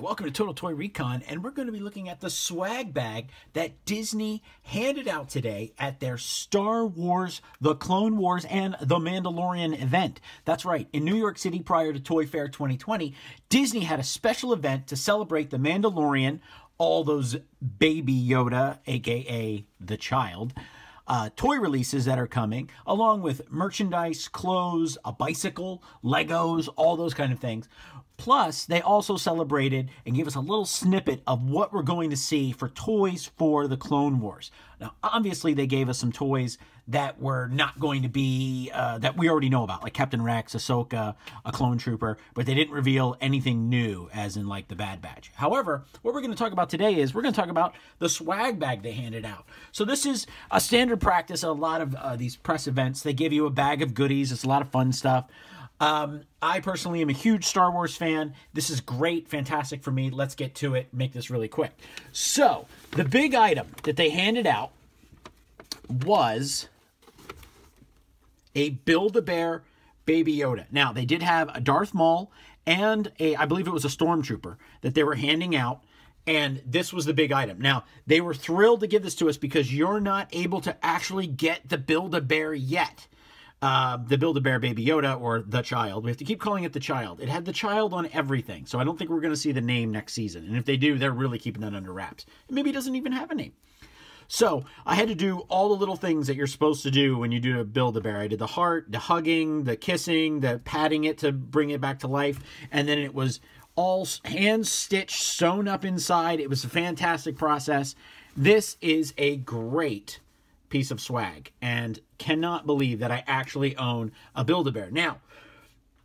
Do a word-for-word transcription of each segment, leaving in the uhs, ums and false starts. welcome to Total Toy Recon, and we're going to be looking at the swag bag that Disney handed out today at their Star Wars, The Clone Wars, and The Mandalorian event. That's right, in New York City prior to Toy Fair twenty twenty, Disney had a special event to celebrate The Mandalorian, all those Baby Yoda, aka The Child, Uh, toy releases that are coming, along with merchandise, clothes, a bicycle, Legos, all those kind of things. Plus, they also celebrated and gave us a little snippet of what we're going to see for toys for the Clone Wars. Now, obviously, they gave us some toys that were not going to be, uh, that we already know about, like Captain Rex, Ahsoka, a Clone Trooper, but they didn't reveal anything new, as in, like, the Bad Batch. However, what we're going to talk about today is we're going to talk about the swag bag they handed out. So this is a standard practice at a lot of uh, these press events. They give you a bag of goodies. It's a lot of fun stuff. Um, I personally am a huge Star Wars fan. This is great, fantastic for me. Let's get to it, make this really quick. So, the big item that they handed out was a Build-A-Bear Baby Yoda. Now, they did have a Darth Maul and a, I believe it was a Stormtrooper that they were handing out, and this was the big item. Now, they were thrilled to give this to us because you're not able to actually get the Build-A-Bear yet. Uh, the Build-A-Bear Baby Yoda, or The Child. We have to keep calling it The Child. It had The Child on everything, so I don't think we're going to see the name next season. And if they do, they're really keeping that under wraps. And maybe it doesn't even have a name. So I had to do all the little things that you're supposed to do when you do a Build-A-Bear. I did the heart, the hugging, the kissing, the patting it to bring it back to life. And then it was all hand-stitched, sewn up inside. It was a fantastic process. This is a great piece of swag, and cannot believe that I actually own a Build-A-Bear. Now,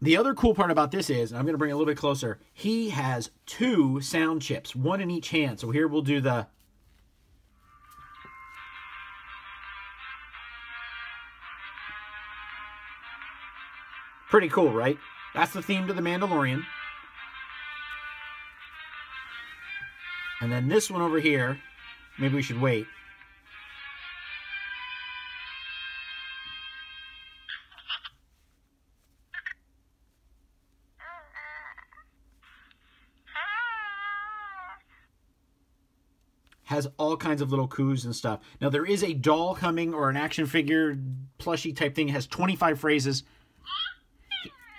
the other cool part about this is, and I'm going to bring it a little bit closer, he has two sound chips, one in each hand. So here we'll do the... Pretty cool, right? That's the theme to The Mandalorian. And then this one over here, maybe we should wait. Has all kinds of little coos and stuff. Now, there is a doll coming, or an action figure plushie type thing. It has twenty-five phrases.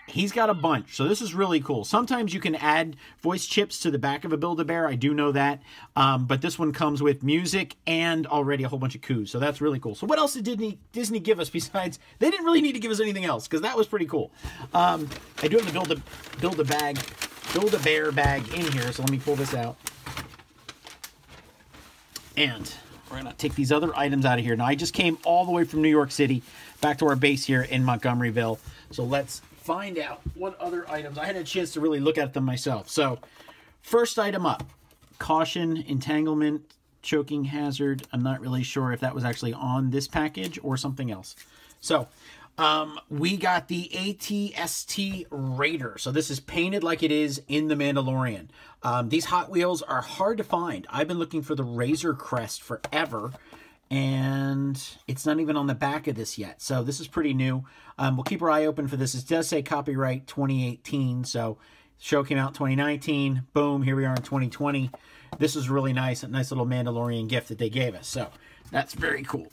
He's got a bunch, so this is really cool. Sometimes you can add voice chips to the back of a Build-A-Bear. I do know that. Um, but this one comes with music and already a whole bunch of coos, so that's really cool. So what else did Disney, Disney give us besides... They didn't really need to give us anything else, because that was pretty cool. Um, I do have the Build-A-Bear Build a bag, Build-A-Bear bag in here, so let me pull this out. And we're going to take these other items out of here. Now, I just came all the way from New York City back to our base here in Montgomeryville. So let's find out what other items. I had a chance to really look at them myself. So first item up, caution, entanglement, choking hazard. I'm not really sure if that was actually on this package or something else. So um, we got the A T S T Raider. So this is painted like it is in The Mandalorian. Um, these Hot Wheels are hard to find. I've been looking for the Razor Crest forever, and it's not even on the back of this yet. So this is pretty new. Um, we'll keep our eye open for this. It does say copyright twenty eighteen. So the show came out in twenty nineteen. Boom, here we are in twenty twenty. This is really nice. A nice little Mandalorian gift that they gave us. So that's very cool.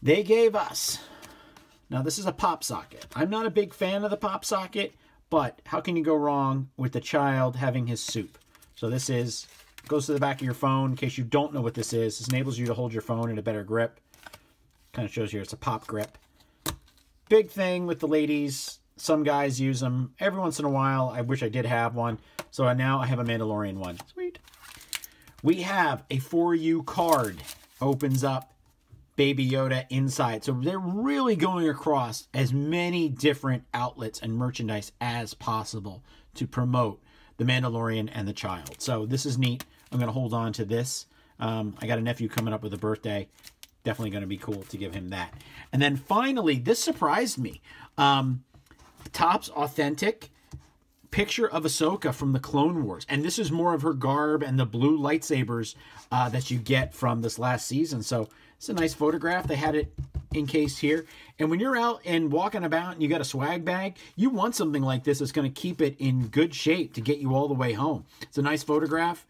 They gave us, now this is a pop socket. I'm not a big fan of the pop socket, but how can you go wrong with the child having his soup? So this is, goes to the back of your phone in case you don't know what this is. This enables you to hold your phone in a better grip. Kind of shows you it's a pop grip. Big thing with the ladies. Some guys use them every once in a while. I wish I did have one. So I, now I have a Mandalorian one. Sweet. We have a For You card. Opens up Baby Yoda inside. So they're really going across as many different outlets and merchandise as possible to promote The Mandalorian and The Child. So this is neat. I'm going to hold on to this. Um, I got a nephew coming up with a birthday. Definitely going to be cool to give him that. And then finally, this surprised me. Um, Topps Authentic picture of Ahsoka from The Clone Wars. And this is more of her garb and the blue lightsabers uh, that you get from this last season. So it's a nice photograph. They had it encased here. And when you're out and walking about and you got a swag bag, you want something like this that's going to keep it in good shape to get you all the way home. It's a nice photograph.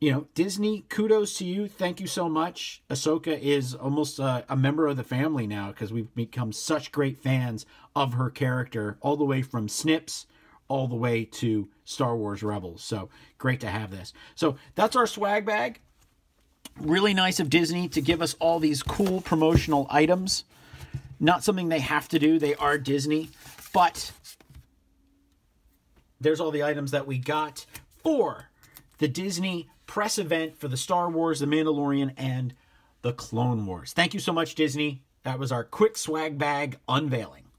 You know, Disney, kudos to you. Thank you so much. Ahsoka is almost a, a member of the family now because we've become such great fans of her character all the way from Snips all the way to Star Wars Rebels. So great to have this. So that's our swag bag. Really nice of Disney to give us all these cool promotional items. Not something they have to do. They are Disney. But there's all the items that we got for the Disney press event for the Star Wars, The Mandalorian, and The Clone Wars. Thank you so much, Disney. That was our quick swag bag unveiling.